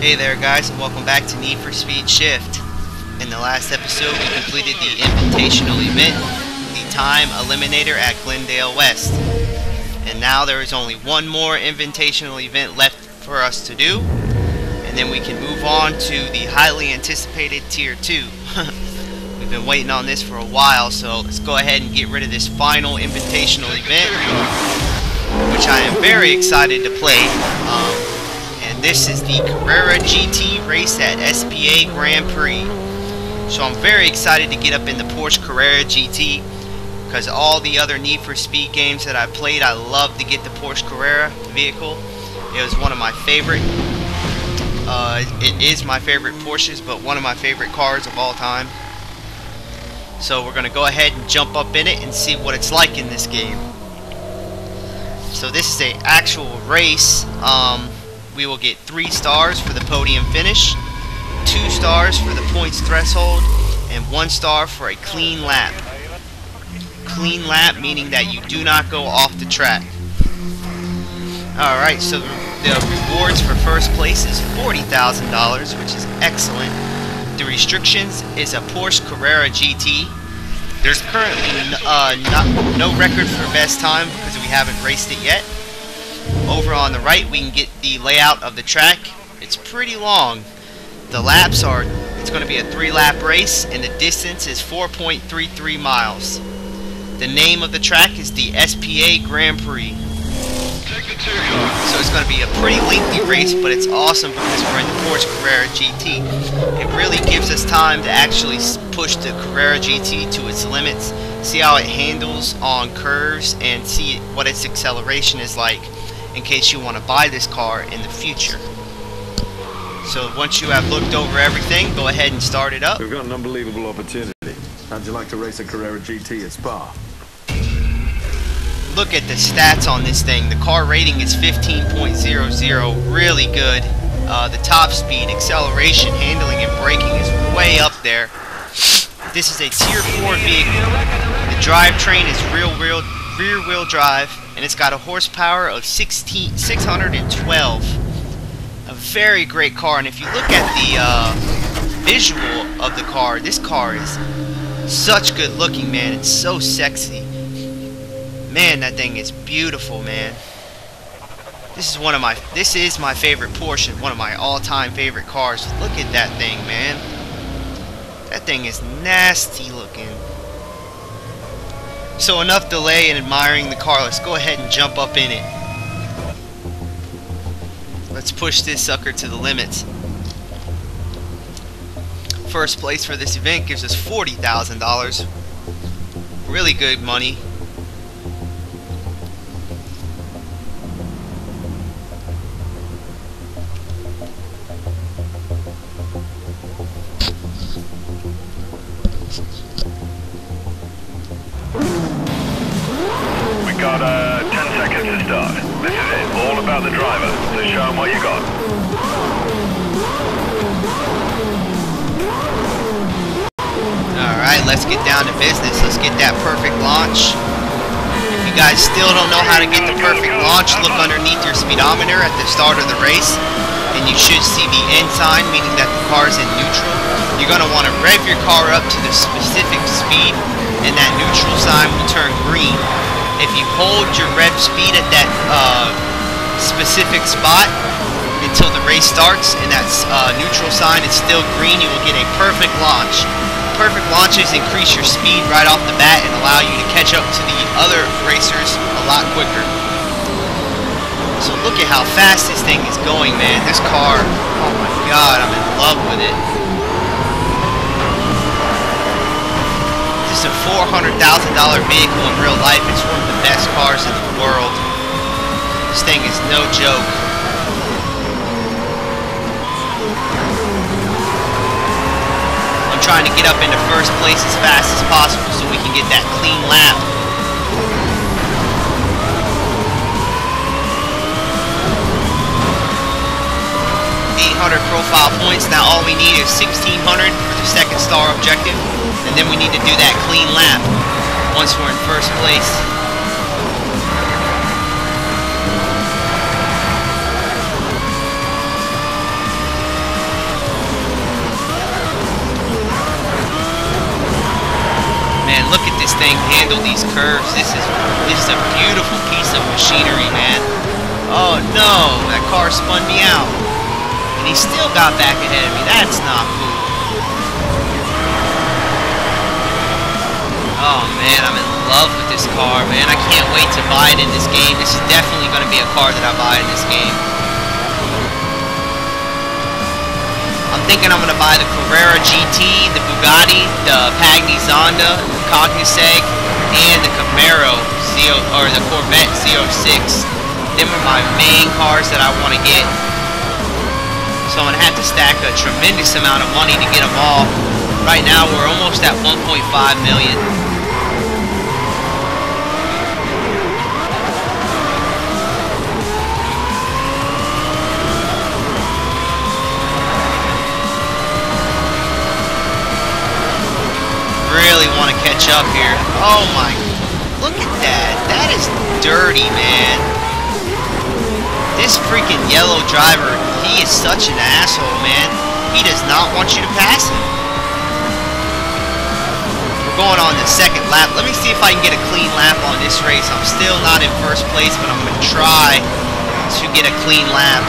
Hey there guys, and welcome back to Need for Speed Shift. In the last episode we completed the Invitational Event, the Time Eliminator at Glendale West. And now there is only one more Invitational Event left for us to do, and then we can move on to the highly anticipated Tier 2. We've been waiting on this for a while, so let's go ahead and get rid of this final Invitational Event, which I am very excited to play. This is the Carrera GT race at Spa Grand Prix. So I'm very excited to get up in the Porsche Carrera GT, because all the other Need for Speed games that I played, I love to get the Porsche Carrera vehicle. It was one of my favorite. It is my favorite Porsches, but one of my favorite cars of all time. So we're going to go ahead and jump up in it and see what it's like in this game. So this is an actual race. We will get 3 stars for the podium finish, 2 stars for the points threshold, and 1 star for a clean lap. Clean lap meaning that you do not go off the track. Alright, so the rewards for first place is $40,000, which is excellent. The restrictions is a Porsche Carrera GT. There's currently no record for best time because we haven't raced it yet. Over on the right, we can get the layout of the track. It's pretty long. The laps are, it's going to be a 3-lap race, and the distance is 4.33 miles. The name of the track is the SPA Grand Prix. So it's going to be a pretty lengthy race, but it's awesome because we're in the Porsche Carrera GT. It really gives us time to actually push the Carrera GT to its limits, see how it handles on curves, and see what its acceleration is like, in case you want to buy this car in the future. So once you have looked over everything, go ahead and start it up. We've got an unbelievable opportunity. How'd you like to race a Carrera GT at Spa? Look at the stats on this thing. The car rating is 15.00, really good. The top speed, acceleration, handling, and braking is way up there. This is a Tier 4 vehicle. The drivetrain is rear-wheel drive, and it's got a horsepower of 612. A very great car, and if you look at the visual of the car, this car is such good looking, man. It's so sexy. Man, that thing is beautiful, man. This is my favorite Porsche, one of my all-time favorite cars. Look at that thing, man. That thing is nasty looking. So enough delay in admiring the car, let's go ahead and jump up in it. Let's push this sucker to the limits. First place for this event gives us $40,000. Really good money. Got 10 seconds to start. This is it, all about the driver, so show him what you got. Alright, let's get down to business. Let's get that perfect launch. If you guys still don't know how to get the perfect launch, look underneath your speedometer at the start of the race, and you should see the end sign, meaning that the car is in neutral. You're going to want to rev your car up to the specific speed, and that neutral sign will turn green. If you hold your rev speed at that specific spot until the race starts and that neutral sign is still green, you will get a perfect launch. Perfect launches increase your speed right off the bat and allow you to catch up to the other racers a lot quicker. So look at how fast this thing is going, man. This car, oh my god, I'm in love with it. This is a $400,000 vehicle in real life. It's one of the best cars in the world. This thing is no joke. I'm trying to get up into first place as fast as possible so we can get that clean lap. Profile points. Now all we need is 1600 for the 2nd star objective, and then we need to do that clean lap once we're in first place. curves. This is a beautiful piece of machinery, man. Oh no, that car spun me out. And he still got back ahead of me. That's not cool. Oh man, I'm in love with this car, man. I can't wait to buy it in this game. This is definitely going to be a car that I buy in this game. I'm thinking I'm going to buy the Carrera GT, the Bugatti, the Pagni Zonda, the Cognizac, and the Camaro Z or the Corvette C06. Them are my main cars that I want to get. So I'm going to have to stack a tremendous amount of money to get them all. Right now we're almost at 1.5 million. Really want to catch up here. Oh my, look at that. That is dirty, man. This freaking yellow driver, he is such an asshole, man. He does not want you to pass him. We're going on the second lap. Let me see if I can get a clean lap on this race. I'm still not in first place, but I'm going to try to get a clean lap.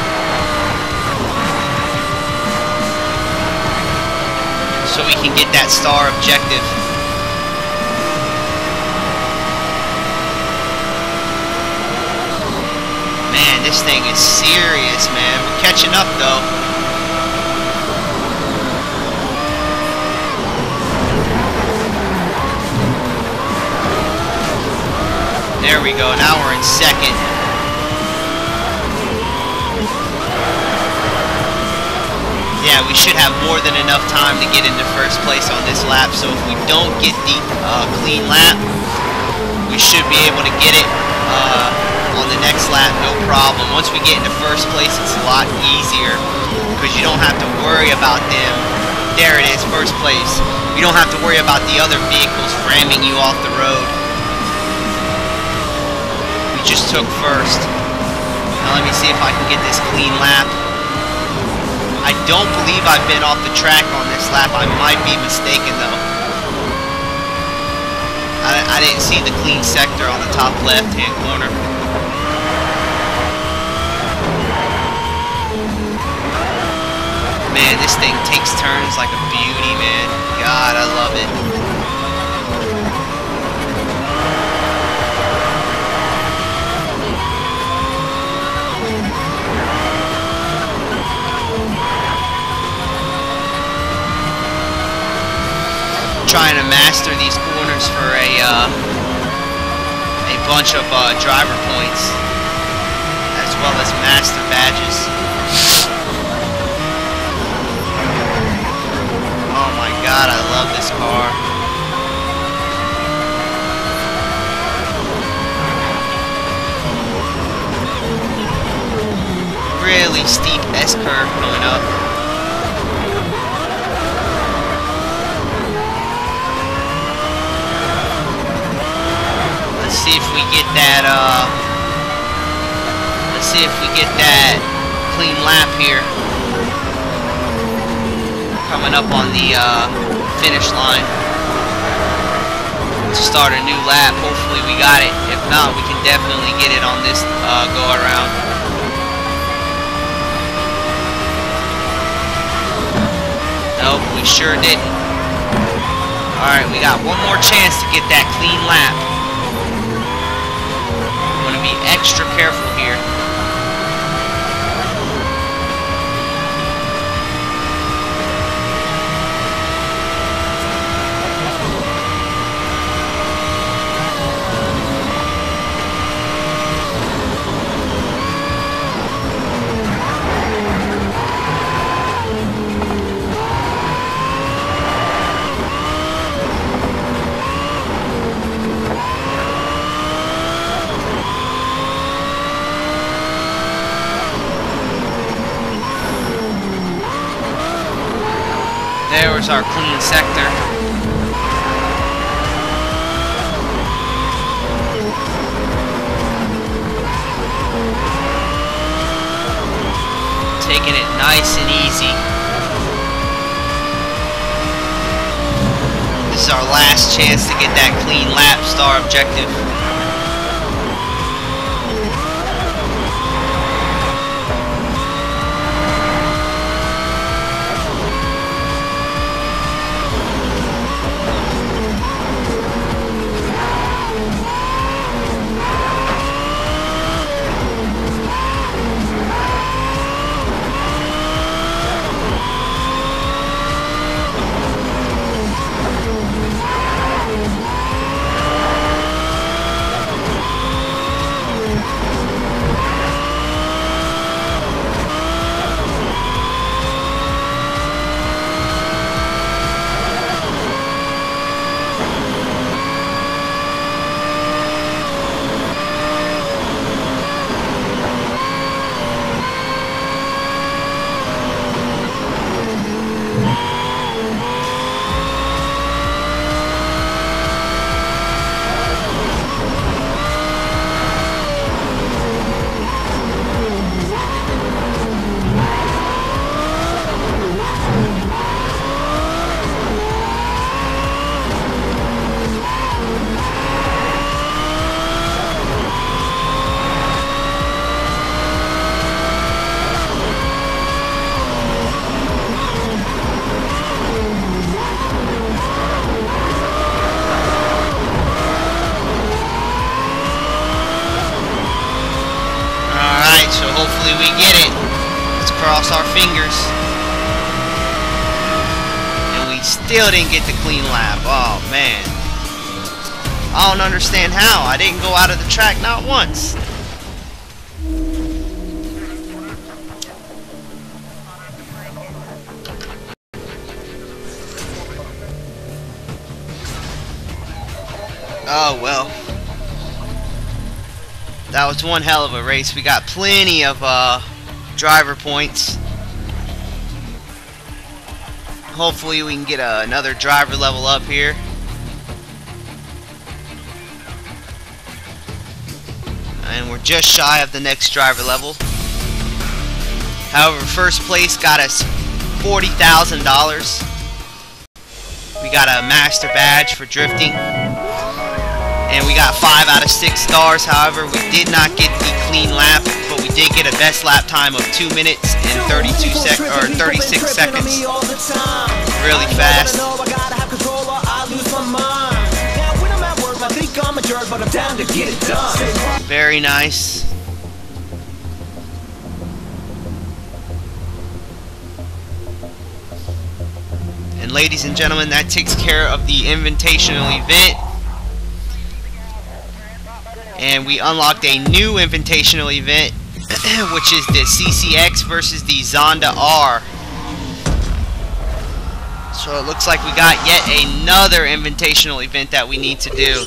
So we can get that star objective. Man, this thing is serious, man. We're catching up, though. There we go. Now we're in second. Yeah, we should have more than enough time to get into first place on this lap, so if we don't get the clean lap, we should be able to get it on the next lap, no problem. Once we get into first place, it's a lot easier, because you don't have to worry about them. There it is, first place. You don't have to worry about the other vehicles ramming you off the road. We just took first. Now let me see if I can get this clean lap. I don't believe I've been off the track on this lap. I might be mistaken, though. I didn't see the clean sector on the top left-hand corner. Man, this thing takes turns like a beauty, man. God, I love it. Trying to master these corners for a bunch of driver points, as well as master badges. Oh my God, I love this car. Really steep S-curve going up. See if we get that, let's see if we get that clean lap here. Coming up on the finish line to start a new lap. Hopefully we got it. If not, we can definitely get it on this go around. Nope, we sure didn't. Alright, we got one more chance to get that clean lap. Be extra careful here. There's our clean sector. Taking it nice and easy. This is is our last chance to get that clean lap star objective. So hopefully we get it. Let's cross our fingers. And we still didn't get the clean lap. Oh man. I don't understand how. I didn't go out of the track not once. Oh well. That was one hell of a race. We got plenty of driver points. Hopefully we can get another driver level up here. And we're just shy of the next driver level. However, first place got us $40,000. We got a master badge for drifting. And we got 5 out of 6 stars. However, we did not get the clean lap, but we did get a best lap time of 2 minutes and 36 seconds. Really fast. Very nice. And ladies and gentlemen, that takes care of the Invitational event. And we unlocked a new Invitational event, which is the CCX versus the Zonda R. So it looks like we got yet another Invitational event that we need to do.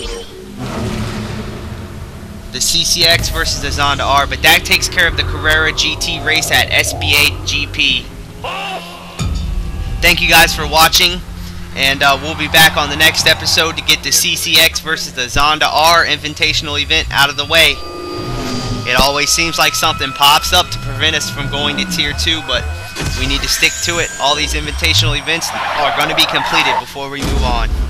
The CCX versus the Zonda R, but that takes care of the Carrera GT race at SPA GP. Thank you guys for watching. And we'll be back on the next episode to get the CCX versus the Zonda R Invitational event out of the way. It always seems like something pops up to prevent us from going to Tier 2, but we need to stick to it. All these Invitational events are going to be completed before we move on.